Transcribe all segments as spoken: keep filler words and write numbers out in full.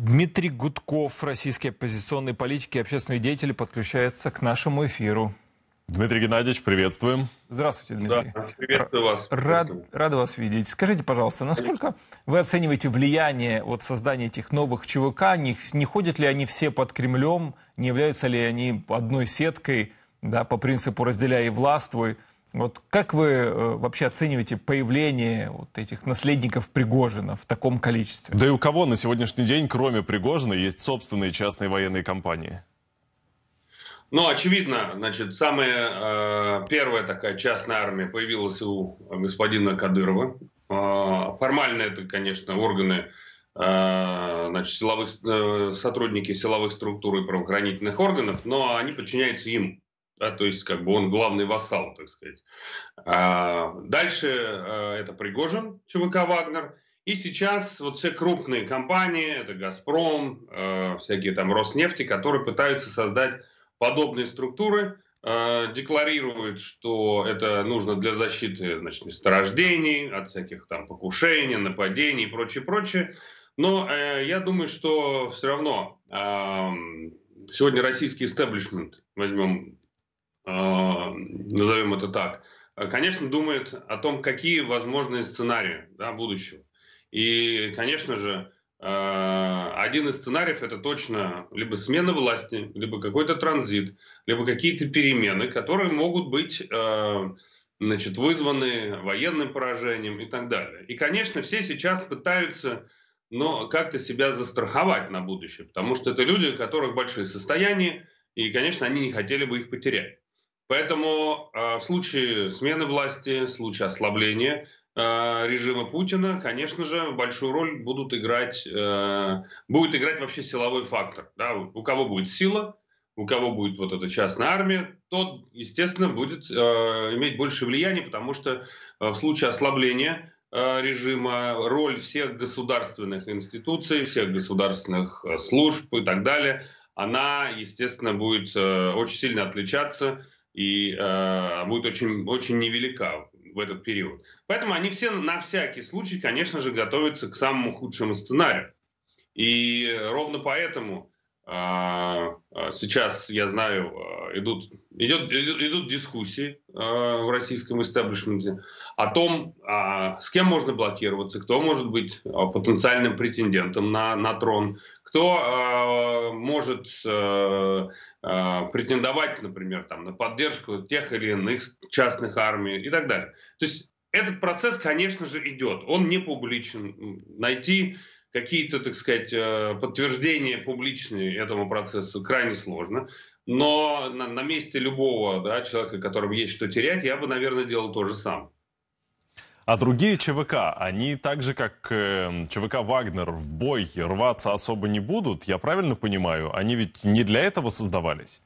Дмитрий Гудков, российский оппозиционный политик и общественный деятель, подключается к нашему эфиру. Дмитрий Геннадьевич, приветствуем. Здравствуйте, Дмитрий. Да, приветствую вас. Рад, рад вас видеть. Скажите, пожалуйста, насколько вы оцениваете влияние от создания этих новых ЧВК? Не, не ходят ли они все под Кремлем? Не являются ли они одной сеткой, да, по принципу «разделяй и властвуй»? Вот как вы вообще оцениваете появление вот этих наследников Пригожина в таком количестве? Да и у кого на сегодняшний день, кроме Пригожина, есть собственные частные военные компании? Ну, очевидно, значит, самая э, первая такая частная армия появилась у господина Кадырова. Э, формально это, конечно, органы, э, значит, силовых, э, сотрудники силовых структур и правоохранительных органов, но они подчиняются им. Да, то есть, как бы он главный вассал, так сказать. А, дальше а, это Пригожин, ЧВК «Вагнер». И сейчас вот все крупные компании, это «Газпром», а, всякие там «Роснефти», которые пытаются создать подобные структуры, а, декларируют, что это нужно для защиты, значит, месторождений, от всяких там покушений, нападений и прочее, прочее. Но а, я думаю, что все равно а, сегодня российский истеблишмент, возьмем, назовем это так, конечно, думает о том, какие возможные сценарии, да, будущего. И, конечно же, один из сценариев — это точно либо смена власти, либо какой-то транзит, либо какие-то перемены, которые могут быть, значит, вызваны военным поражением и так далее. И, конечно, все сейчас пытаются, но как-то себя застраховать на будущее, потому что это люди, у которых большие состояния, и, конечно, они не хотели бы их потерять. Поэтому э, в случае смены власти, в случае ослабления э, режима Путина, конечно же, большую роль будут играть, э, будет играть вообще силовой фактор. Да? У кого будет сила, у кого будет вот эта частная армия, тот, естественно, будет э, иметь больше влияния, потому что э, в случае ослабления э, режима роль всех государственных институций, всех государственных э, служб и так далее, она, естественно, будет э, очень сильно отличаться и э, будет очень, очень невелика в этот период. Поэтому они все на всякий случай, конечно же, готовятся к самому худшему сценарию. И ровно поэтому э, сейчас, я знаю, идут, идет, идут дискуссии э, в российском истеблишменте о том, э, с кем можно блокироваться, кто может быть потенциальным претендентом на, на трон, кто э, может э, э, претендовать, например, там, на поддержку тех или иных частных армий и так далее. То есть этот процесс, конечно же, идет. Он не публичен. Найти какие-то, так сказать, подтверждения публичные этому процессу крайне сложно. Но на, на месте любого, да, человека, которому есть что терять, я бы, наверное, делал то же самое. А другие ЧВК, они так же, как э, ЧВК «Вагнер», в бой рваться особо не будут, я правильно понимаю? Они ведь не для этого создавались?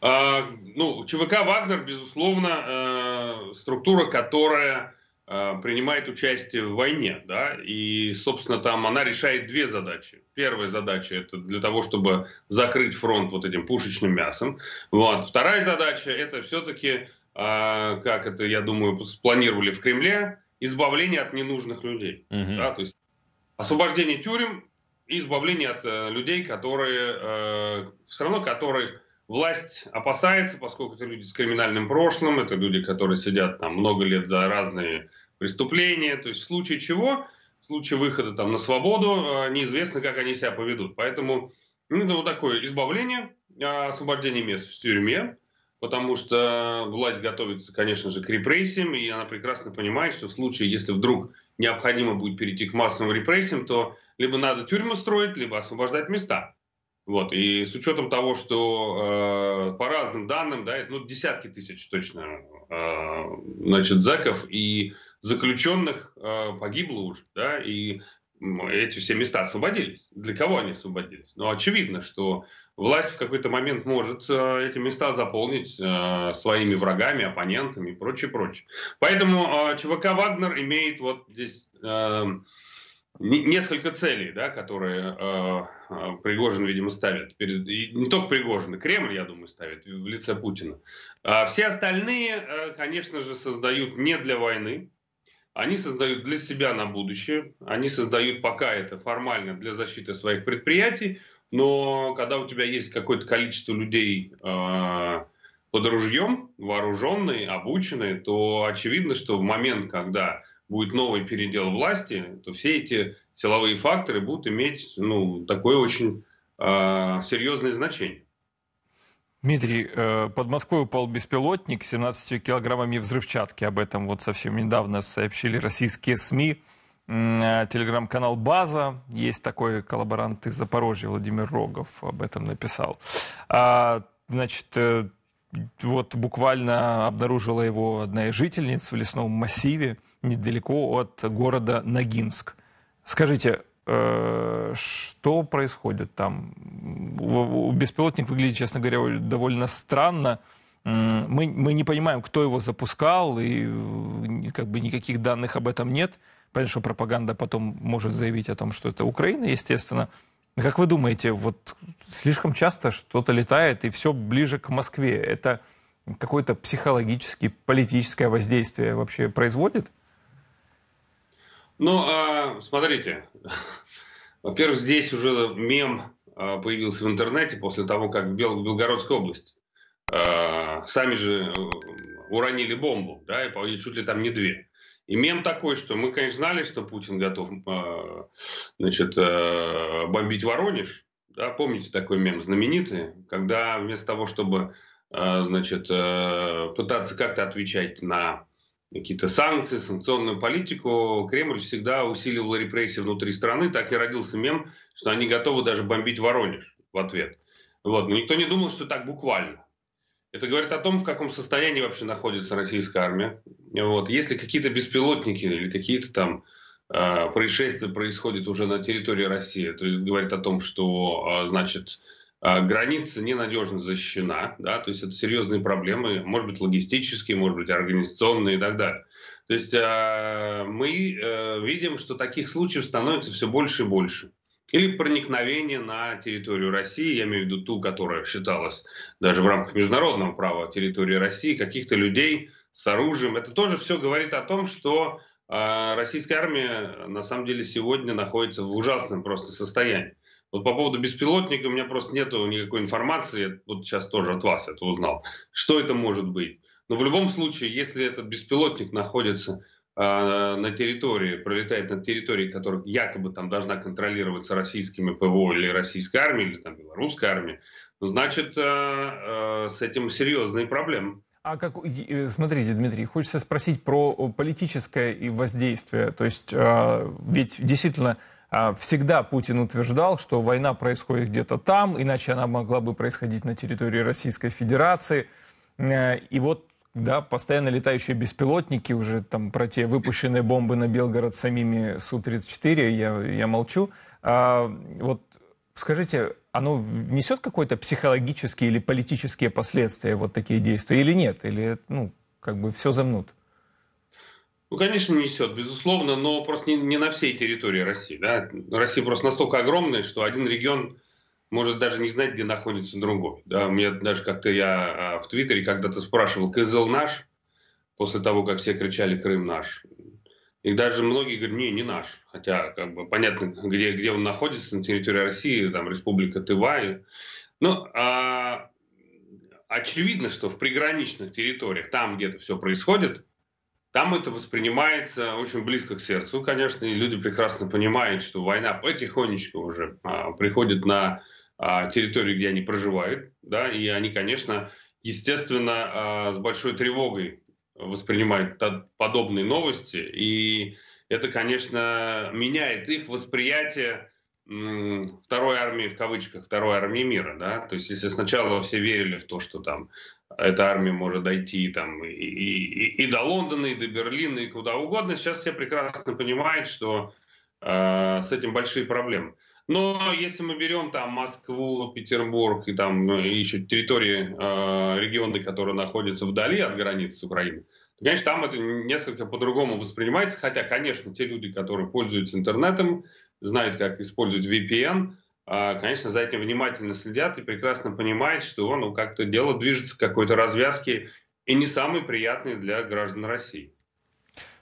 А, ну, ЧВК «Вагнер», безусловно, э, структура, которая э, принимает участие в войне, да, и, собственно, там она решает две задачи. Первая задача — это для того, чтобы закрыть фронт вот этим пушечным мясом. Вот. Вторая задача — это все-таки, как это, я думаю, спланировали в Кремле, избавление от ненужных людей. Угу. Да, то есть освобождение тюрем и избавление от э, людей, которые, э, все равно которых власть опасается, поскольку это люди с криминальным прошлым, это люди, которые сидят там много лет за разные преступления. То есть в случае чего, в случае выхода там на свободу, э, неизвестно, как они себя поведут. Поэтому ну, это вот такое избавление, э, освобождение мест в тюрьме, потому что власть готовится, конечно же, к репрессиям, и она прекрасно понимает, что в случае, если вдруг необходимо будет перейти к массовым репрессиям, то либо надо тюрьму строить, либо освобождать места. Вот. И с учетом того, что э, по разным данным, да, это, ну, десятки тысяч точно, э, значит, зэков и заключенных э, погибло уже, да, и эти все места освободились. Для кого они освободились? Ну, очевидно, что власть в какой-то момент может э, эти места заполнить э, своими врагами, оппонентами и прочее, прочее. Поэтому э, ЧВК «Вагнер» имеет вот здесь э, несколько целей, да, которые э, Пригожин, видимо, ставит. Перед, и не только Пригожин, и Кремль, я думаю, ставит в лице Путина. А все остальные, э, конечно же, создают не для войны. Они создают для себя на будущее, они создают пока это формально для защиты своих предприятий, но когда у тебя есть какое-то количество людей э, под ружьем, вооруженные, обученные, то очевидно, что в момент, когда будет новый передел власти, то все эти силовые факторы будут иметь ну, такое очень э, серьезное значение. Дмитрий, под Москвой упал беспилотник с семнадцатью килограммами взрывчатки. Об этом вот совсем недавно сообщили российские СМИ. Телеграм-канал «База». Есть такой коллаборант из Запорожья, Владимир Рогов об этом написал. Значит, вот буквально обнаружила его одна из жительниц в лесном массиве недалеко от города Ногинск. Скажите, что происходит там? Беспилотник выглядит, честно говоря, довольно странно. Мы, мы не понимаем, кто его запускал, и как бы никаких данных об этом нет. Понятно, что пропаганда потом может заявить о том, что это Украина, естественно. Как вы думаете, вот слишком часто что-то летает, и все ближе к Москве. Это какое-то психологическое, политическое воздействие вообще производит? Ну, а, смотрите, во-первых, здесь уже мем а, появился в интернете после того, как в Бел- Белгородской области а, сами же уронили бомбу, да, и чуть ли там не две. И мем такой, что мы, конечно, знали, что Путин готов а, значит, а, бомбить Воронеж, да, помните такой мем знаменитый, когда вместо того, чтобы а, значит, а, пытаться как-то отвечать на какие-то санкции, санкционную политику, Кремль всегда усиливал репрессии внутри страны. Так и родился мем, что они готовы даже бомбить Воронеж в ответ. Вот. Но никто не думал, что так буквально. Это говорит о том, в каком состоянии вообще находится российская армия. Вот. Если какие-то беспилотники или какие-то там э, происшествия происходят уже на территории России, то это говорит о том, что э, значит, э, граница ненадежно защищена. Да? То есть это серьезные проблемы, может быть, логистические, может быть, организационные и так далее. То есть э, мы э, видим, что таких случаев становится все больше и больше. Или проникновение на территорию России, я имею в виду ту, которая считалась даже в рамках международного права территории России, каких-то людей с оружием. Это тоже все говорит о том, что э, российская армия на самом деле сегодня находится в ужасном просто состоянии. Вот по поводу беспилотника у меня просто нет никакой информации, я вот сейчас тоже от вас это узнал, что это может быть. Но в любом случае, если этот беспилотник находится на территории, пролетает на территории, которая якобы там должна контролироваться российскими ПВО или российской армией, или там белорусской армией, значит, с этим серьезные проблемы. А как, смотрите, Дмитрий, хочется спросить про политическое воздействие. То есть, ведь действительно всегда Путин утверждал, что война происходит где-то там, иначе она могла бы происходить на территории Российской Федерации. И вот да, постоянно летающие беспилотники, уже там про те выпущенные бомбы на Белгород самими Су тридцать четыре, я, я молчу. А, вот скажите, оно несет какой-то психологические или политические последствия, вот такие действия, или нет? Или, ну, как бы все замнут? Ну, конечно, несет, безусловно, но просто не, не на всей территории России. Да? Россия просто настолько огромная, что один регион может даже не знать, где находится другой. Да, мне даже как-то я в Твиттере когда-то спрашивал, Кызыл наш, после того, как все кричали «Крым наш». И даже многие говорят, не, не наш. Хотя, как бы, понятно, где, где он находится, на территории России, там, республика Тыва. Ну, а, очевидно, что в приграничных территориях, там, где это все происходит, там это воспринимается очень близко к сердцу, конечно, и люди прекрасно понимают, что война потихонечку уже а, приходит на территории, где они проживают, да, и они, конечно, естественно, с большой тревогой воспринимают подобные новости, и это, конечно, меняет их восприятие второй армии, в кавычках, второй армии мира, да, то есть если сначала все верили в то, что там эта армия может дойти там и, и, и до Лондона, и до Берлина, и куда угодно, сейчас все прекрасно понимают, что э, с этим большие проблемы. Но если мы берем там Москву, Петербург и там ну, еще территории, э, регионы, которые находятся вдали от границ с Украиной, то, конечно, там это несколько по-другому воспринимается. Хотя, конечно, те люди, которые пользуются интернетом, знают, как использовать ви пи эн, э, конечно, за этим внимательно следят и прекрасно понимают, что ну, как-то дело движется к какой-то развязке и не самой приятной для граждан России.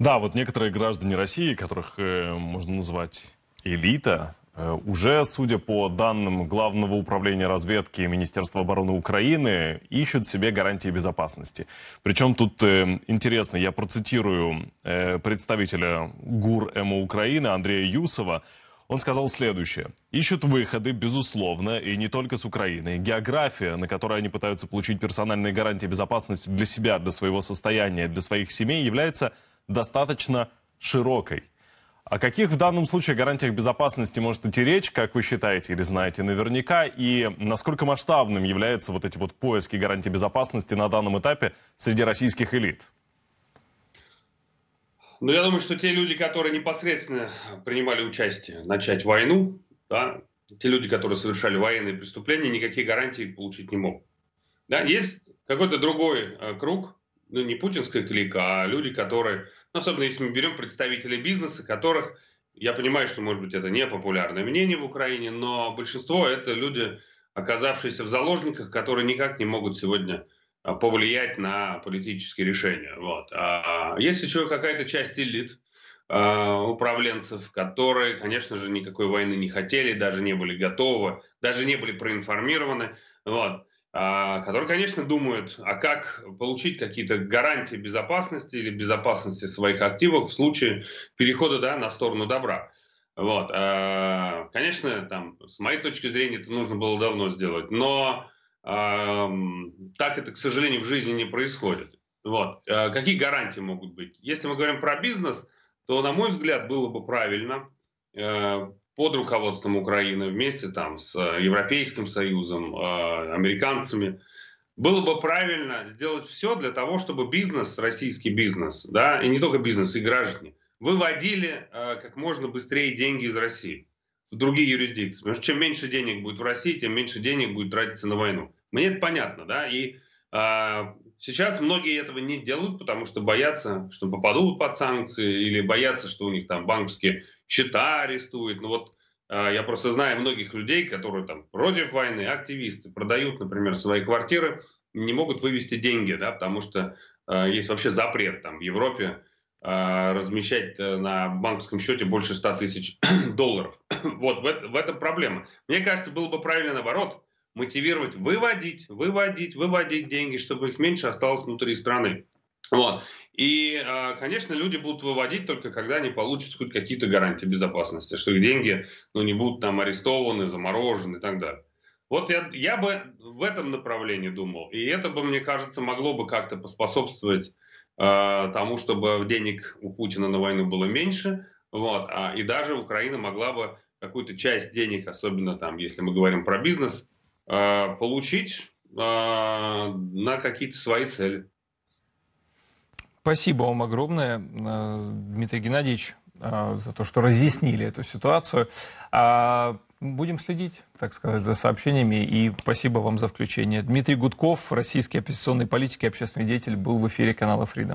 Да, вот некоторые граждане России, которых э, можно назвать элита, э, уже, судя по данным Главного управления разведки Министерства обороны Украины, ищут себе гарантии безопасности. Причем тут э, интересно, я процитирую э, представителя ГУР МО Украины Андрея Юсова. Он сказал следующее. «Ищут выходы, безусловно, и не только с Украины. География, на которой они пытаются получить персональные гарантии безопасности для себя, для своего состояния, для своих семей, является достаточно широкой». О каких в данном случае гарантиях безопасности может идти речь, как вы считаете или знаете наверняка, и насколько масштабным являются вот эти вот поиски гарантий безопасности на данном этапе среди российских элит? Ну, я думаю, что те люди, которые непосредственно принимали участие начать войну, да, те люди, которые совершали военные преступления, никакие гарантии получить не могут. Да, есть какой-то другой э, круг, ну, не путинская клика, а люди, которые, ну, особенно если мы берем представителей бизнеса, которых, я понимаю, что, может быть, это не популярное мнение в Украине, но большинство это люди, оказавшиеся в заложниках, которые никак не могут сегодня повлиять на политические решения. Вот. А есть еще какая-то часть элит, э, управленцев, которые, конечно же, никакой войны не хотели, даже не были готовы, даже не были проинформированы, вот. А, которые, конечно, думают, а как получить какие-то гарантии безопасности или безопасности своих активов в случае перехода, да, на сторону добра. Вот. А, конечно, там, с моей точки зрения, это нужно было давно сделать, но так это, к сожалению, в жизни не происходит. Вот. Какие гарантии могут быть? Если мы говорим про бизнес, то, на мой взгляд, было бы правильно под руководством Украины вместе там, с Европейским Союзом, американцами, было бы правильно сделать все для того, чтобы бизнес, российский бизнес, да, и не только бизнес, и граждане, выводили как можно быстрее деньги из России в другие юрисдикции. Потому что чем меньше денег будет в России, тем меньше денег будет тратиться на войну. Мне это понятно, да, и э, сейчас многие этого не делают, потому что боятся, что попадут под санкции, или боятся, что у них там банковские счета арестуют. Ну вот э, я просто знаю многих людей, которые там против войны, активисты, продают, например, свои квартиры, не могут вывести деньги, да, потому что э, есть вообще запрет там в Европе размещать на банковском счете больше ста тысяч долларов. Вот, в, это, в этом проблема. Мне кажется, было бы правильно наоборот, мотивировать, выводить, выводить, выводить деньги, чтобы их меньше осталось внутри страны. Вот. И, конечно, люди будут выводить только когда они получат хоть какие-то гарантии безопасности, что их деньги, ну, не будут там арестованы, заморожены и так далее. Вот я, я бы в этом направлении думал, и это бы, мне кажется, могло бы как-то поспособствовать тому, чтобы денег у Путина на войну было меньше, вот, а, и даже Украина могла бы какую-то часть денег, особенно там, если мы говорим про бизнес, э, получить э, на какие-то свои цели. Спасибо вам огромное, Дмитрий Геннадьевич, за то, что разъяснили эту ситуацию. Будем следить, так сказать, за сообщениями, и спасибо вам за включение. Дмитрий Гудков, российский оппозиционный политик и общественный деятель, был в эфире канала Freedom.